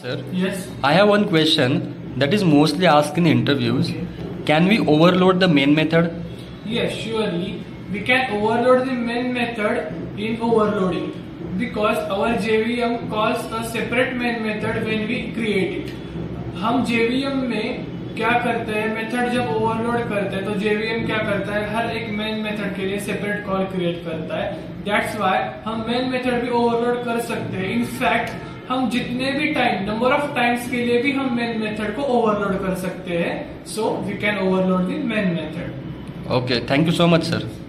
Sir, yes. I have one question that is mostly asked in interviews. Can we overload the main method? Yes, surely. We can overload the main method in overloading because our JVM calls a separate main method when we create it. हम JVM में क्या करते हैं, method जब overload करते हैं तो JVM क्या करता है, हर एक मेन मेथड के लिए सेपरेट कॉल क्रिएट करता है. दैट्स वाई हम मेन मेथड भी ओवरलोड कर सकते हैं. इनफैक्ट हम जितने भी टाइम नंबर ऑफ टाइम्स के लिए भी हम मेन मेथड को ओवरलोड कर सकते हैं. So we can overload the main method. Okay, thank you so much sir.